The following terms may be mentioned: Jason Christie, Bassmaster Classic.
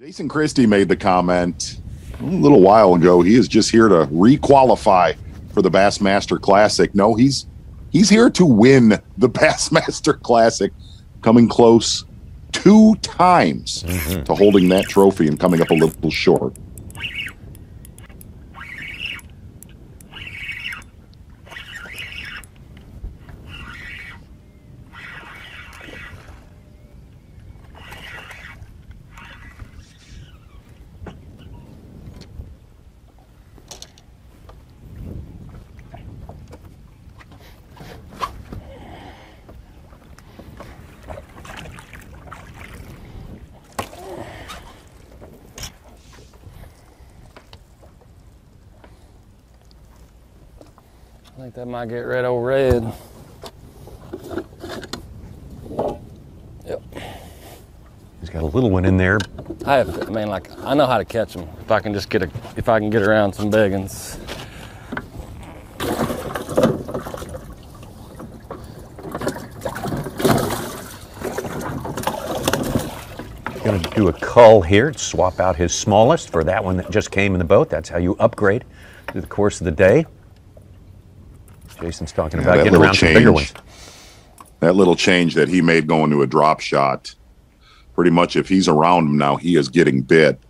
Jason Christie made the comment a little while ago. He is just here to re-qualify for the Bassmaster Classic. No, he's here to win the Bassmaster Classic, coming close two times to holding that trophy and coming up a little short. I think that might get red over red. Yep. He's got a little one in there. I know how to catch them if I can just get if I can get around some big ones. Going to do a cull here to swap out his smallest for that one that just came in the boat. That's how you upgrade through the course of the day. Jason's talking about getting around some bigger ones. That little change that he made going to a drop shot, pretty much if he's around him now, he is getting bit.